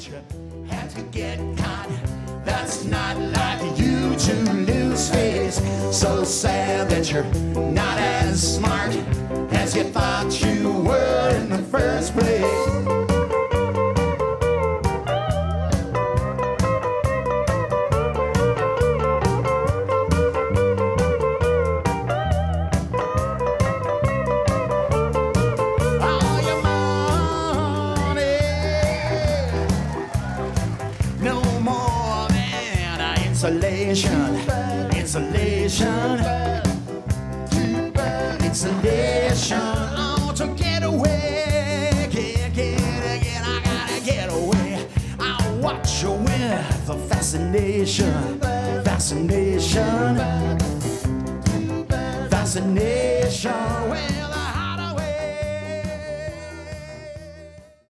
that you had to get caught. That's not like you to lose face. So sad that you're not as smart as you thought you were in the first place. Insulation, insulation, insulation. Oh, to get away, get, I gotta get away. I'll watch you with a fascination, fascination, fascination. Well,